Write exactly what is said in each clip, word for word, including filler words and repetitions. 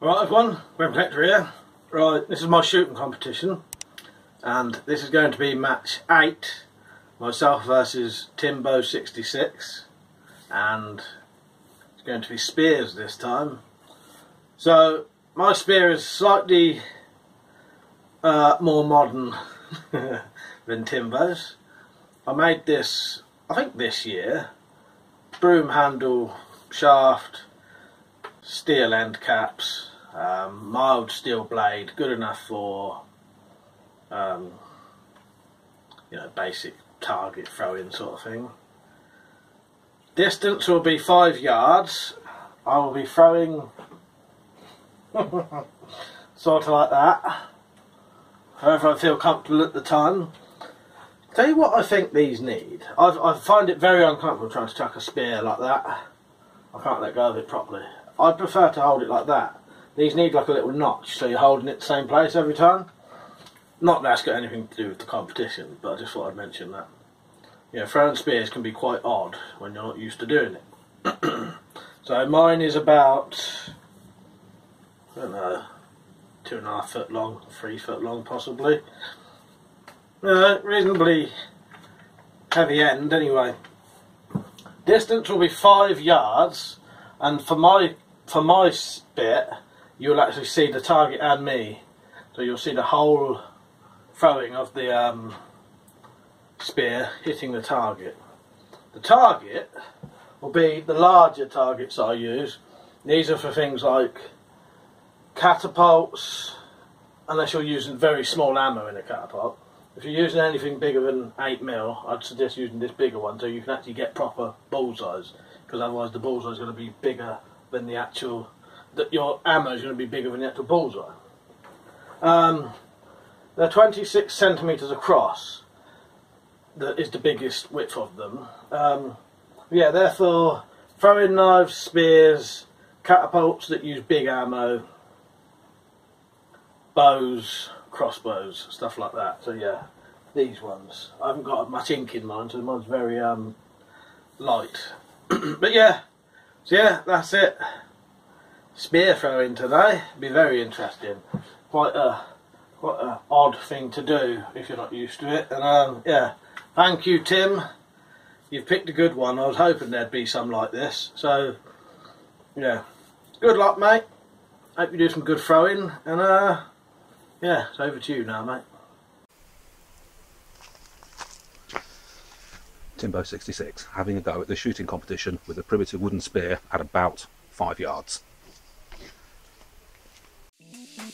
Right everyone, Weapon Collector here. Right, this is my shooting competition and this is going to be match eight, myself versus Timbo sixty-six, and it's going to be spears this time. So my spear is slightly uh, more modern than Timbo's. I made this, I think this year, broom handle, shaft, steel end caps. Um, mild steel blade, good enough for um, you know, basic target throwing sort of thing. Distance will be five yards. I will be throwing sort of like that, however I feel comfortable at the time. Tell you what I think these need. I've, I find it very uncomfortable trying to chuck a spear like that. I can't let go of it properly. I prefer to hold it like that. These need like a little notch, so you're holding it the same place every time. Not that that's got anything to do with the competition, but I just thought I'd mention that. You know, throwing spears can be quite odd when you're not used to doing it. So mine is about, I don't know, two and a half foot long, three foot long possibly. Uh, reasonably heavy end anyway. Distance will be five yards, and for my, for my bit, you'll actually see the target and me, so you'll see the whole throwing of the um, spear hitting the target. The target will be the larger targets I use. These are for things like catapults, unless you're using very small ammo in a catapult. If you're using anything bigger than eight mil, I'd suggest using this bigger one so you can actually get proper bullseyes, because otherwise the bullseye is going to be bigger than the actual, that your ammo is going to be bigger than the actual bullseye. Um, they're twenty-six centimetres across, that is the biggest width of them. Um, yeah, therefore, throwing knives, spears, catapults that use big ammo, bows, crossbows, stuff like that. So yeah, these ones. I haven't got much ink in mine, so mine's very um, light. But yeah, so yeah, that's it. Spear throwing today. Be very interesting. Quite a quite a odd thing to do if you're not used to it. And um, yeah, thank you, Tim. You've picked a good one. I was hoping there'd be some like this. So yeah, good luck, mate. Hope you do some good throwing. And uh, yeah, it's over to you now, mate. Timbo sixty-six having a go at the shooting competition with a primitive wooden spear at about five yards.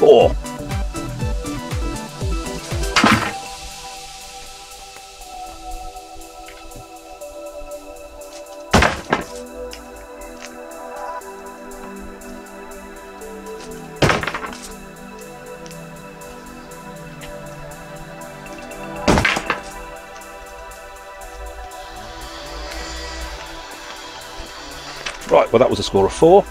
Four. Right, well, that was a score of four.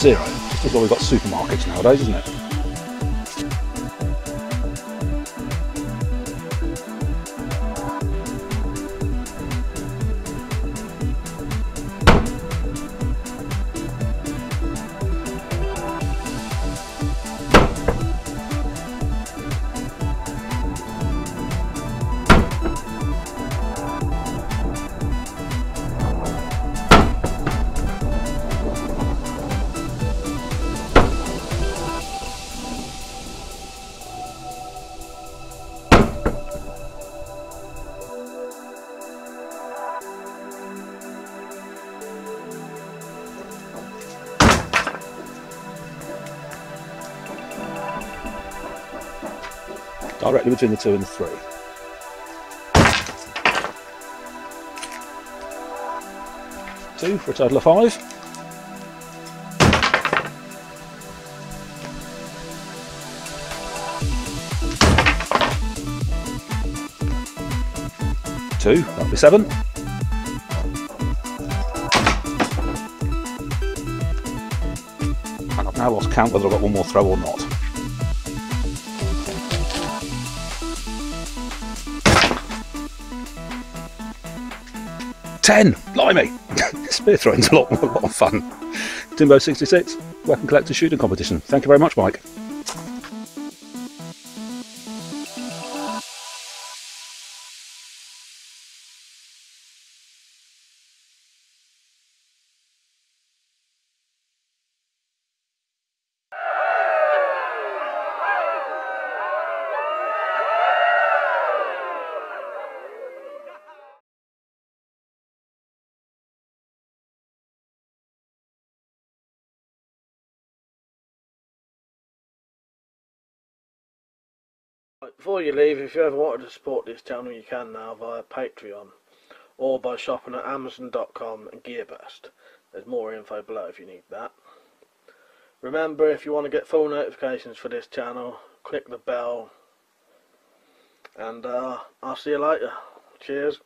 zero. Just as well we've got supermarkets nowadays, isn't it? Directly between the two and the three. Two for a total of five. Two, that'll be seven. And I've now lost count whether I've got one more throw or not. ten! Blimey! Spear throwing's a lot, a lot of fun. Timbo sixty-six, Weapon Collector Shooting Competition. Thank you very much, Mike. Before you leave, if you ever wanted to support this channel, you can now via Patreon or by shopping at Amazon dot com and GearBest. There's more info below if you need that. Remember, if you want to get full notifications for this channel, click the bell, and uh, I'll see you later. Cheers.